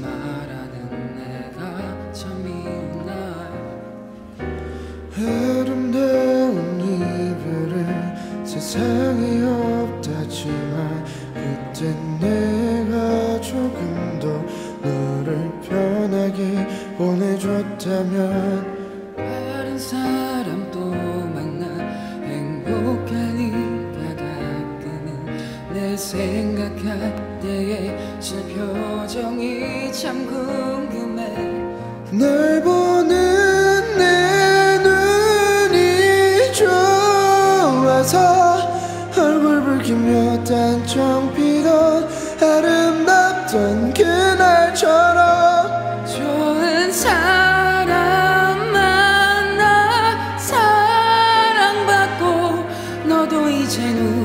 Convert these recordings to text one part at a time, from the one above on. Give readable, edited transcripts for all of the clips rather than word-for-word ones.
말하는 내가 참 미운 날 아름다운 이별은 세상에 없다지만 그땐 내가 조금 더 너를 편하게 보내줬다면 다른 사람 또 만나 행복하니 내 생각할 때의 실표정이 참 궁금해 널 보는 내 눈이 좋아서 얼굴 붉히며 단정 피던 아름답던 그날처럼 좋은 사람 만나 사랑받고 너도 이젠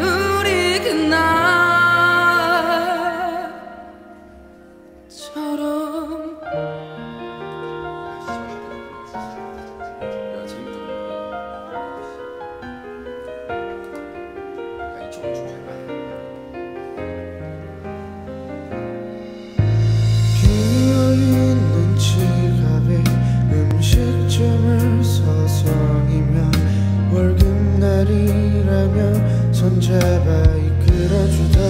우리 그날처럼 야 재밌다 야 이쪽으로 좀 해봐 비어있는 지갑에 음식점을 서성이면 월급날이라며 손잡아 이끌어주던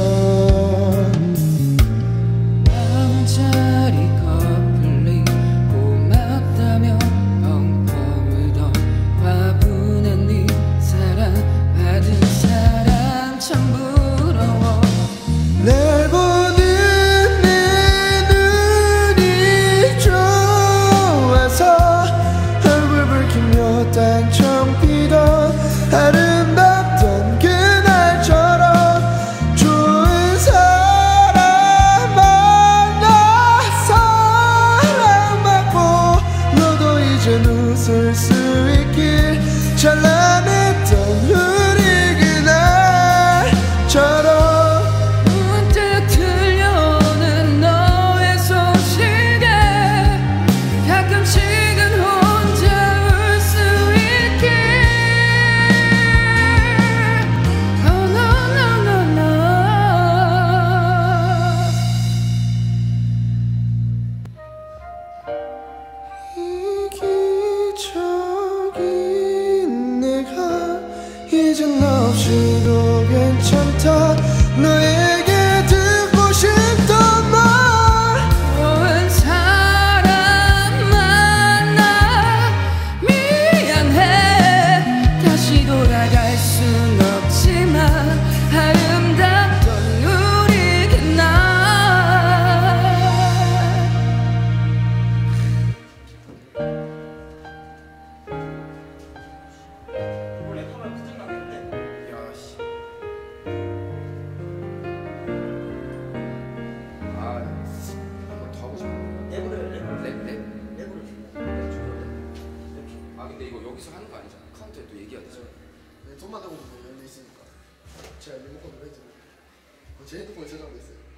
만원짜리 커플링 고맙다며 펑펑 울던 화분한 네 사랑 받은 사람 참 부러워 날 보는 내 눈이 좋아서 얼굴 붉히며 단정 피던 아름답던 그날처럼 좋은 사람 만나 사랑받고 너도 이젠 웃을 수 있길 찬란했던 우리 그날처럼 문득 들려오는 너의 소식에 가끔씩은 혼자 울 수 있길 이기적인 내가 이젠 너 없이도 괜찮다 너에게 듣고 싶던 말 좋은 사람 만나 미안해 다시 돌아갈 순 없지만 아름답던 우리 그날 근데 이거 여기서 하는 거 아니잖아. 카운터에 또 얘기해야 되잖아. 네, 손만 하고 보면 여기 있으니까. 제가 리모컨으로 해드릴게요. 제 핸드폰에 저장돼 있어요.